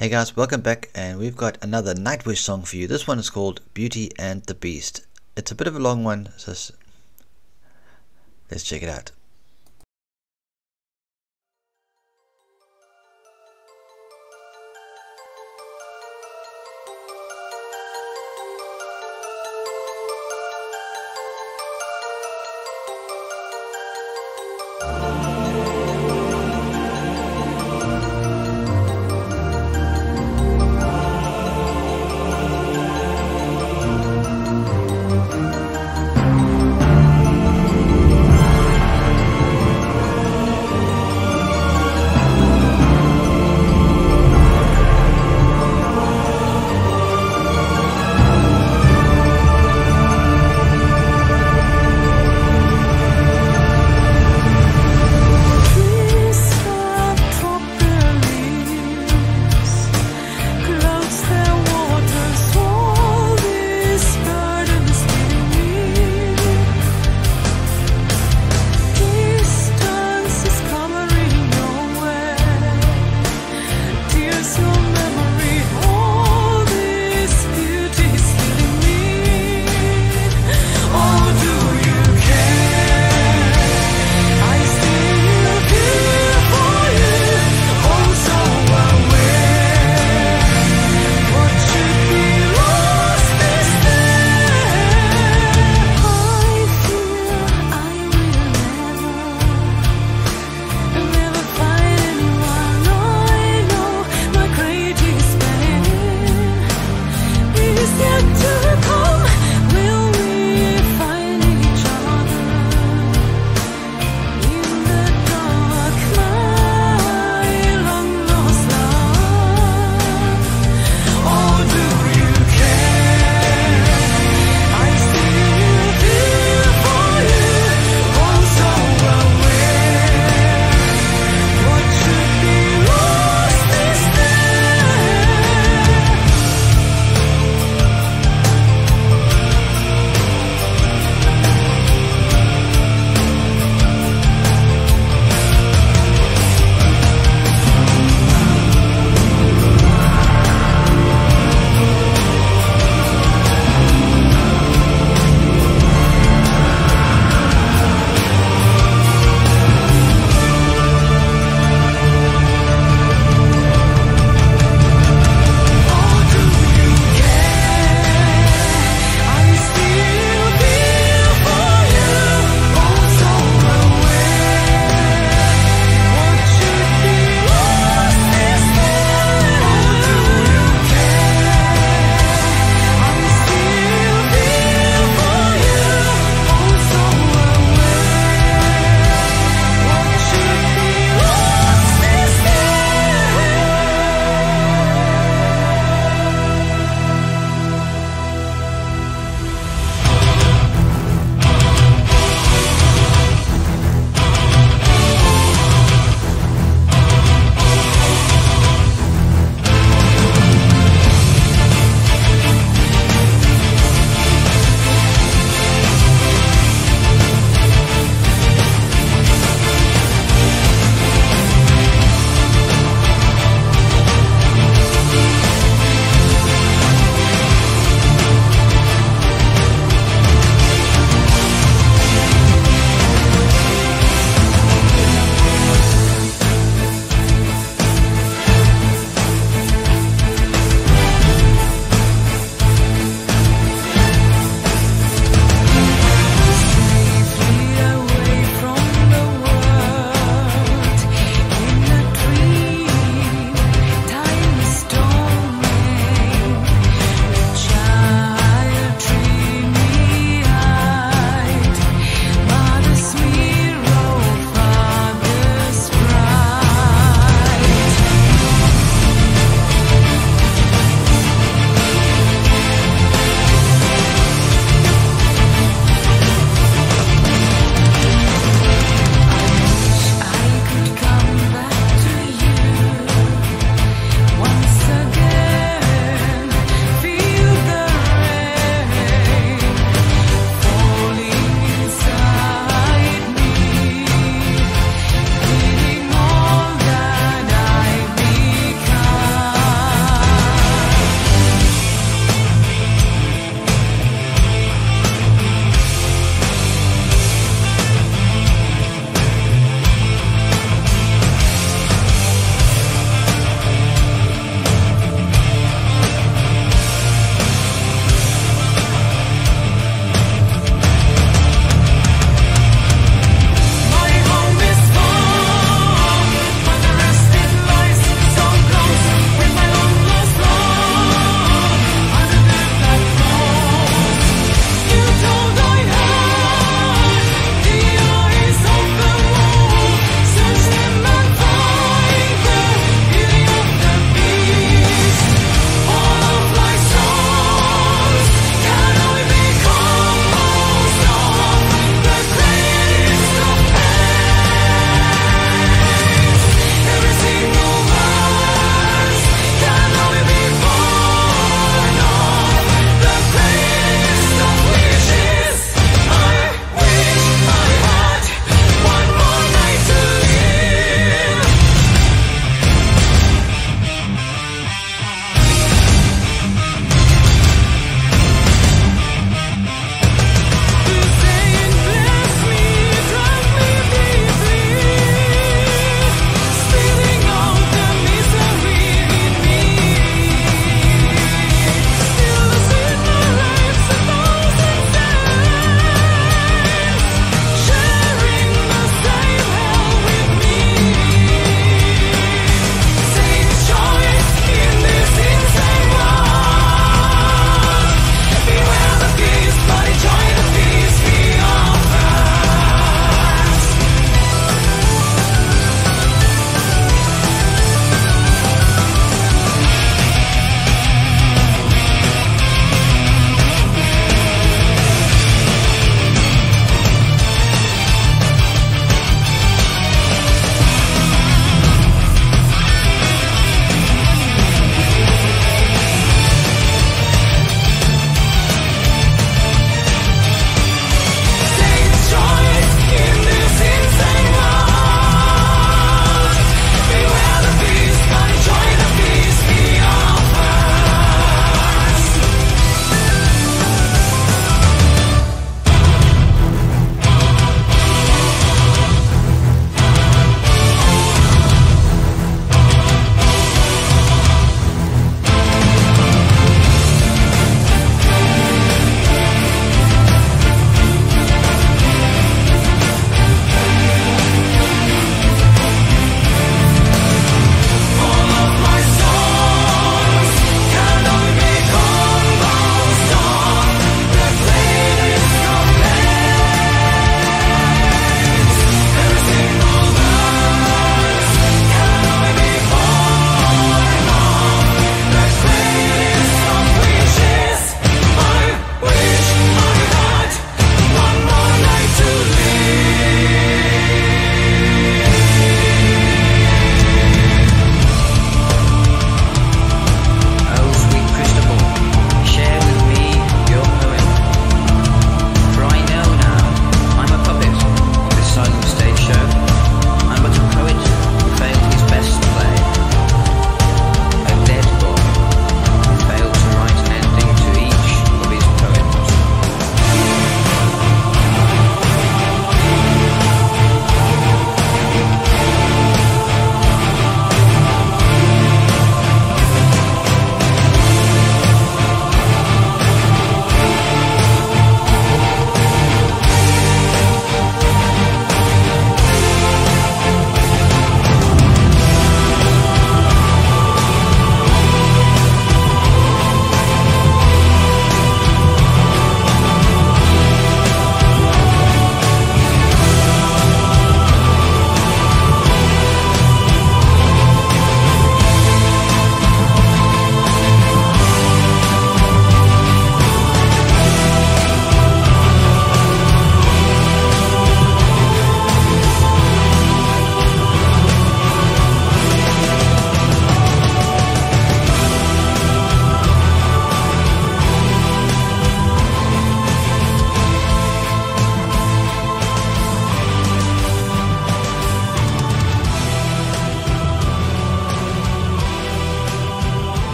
Hey guys, welcome back, and we've got another Nightwish song for you. This one is called Beauty and the Beast. It's a bit of a long one, so let's check it out.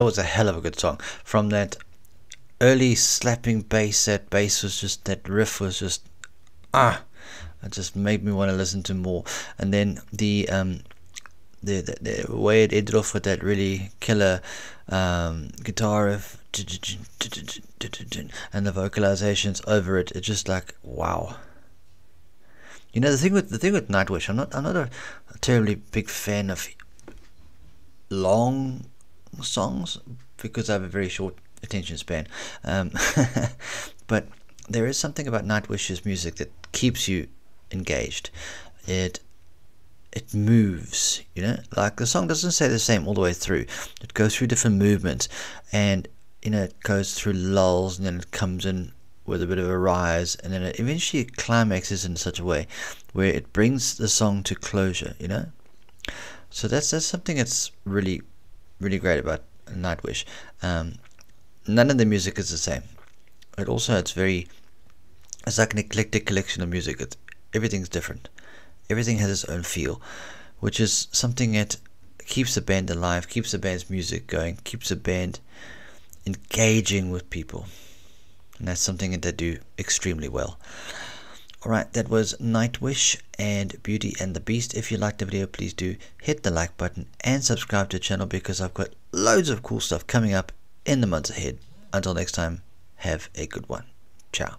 That was a hell of a good song. From that early slapping bass, that bass was just, that riff was just, it just made me want to listen to more. And then the way it ended off with that really killer guitar riff and the vocalizations over it, it's just like, wow. You know, the thing with Nightwish, I'm not a terribly big fan of long songs because I have a very short attention span. But there is something about Nightwish's music that keeps you engaged. It moves, you know, like the song doesn't stay the same all the way through. It goes through different movements, and you know, it goes through lulls, and then it comes in with a bit of a rise, and then it eventually climaxes in such a way where it brings the song to closure, you know. So that's something that's really, really great about Nightwish. None of the music is the same. It also, it's like an eclectic collection of music. Everything's different. Everything has its own feel, which is something that keeps the band alive, keeps the band's music going, keeps the band engaging with people. And that's something that they do extremely well. Alright, that was Nightwish and Beauty and the Beast. If you liked the video, please do hit the like button and subscribe to the channel, because I've got loads of cool stuff coming up in the months ahead. Until next time, have a good one. Ciao.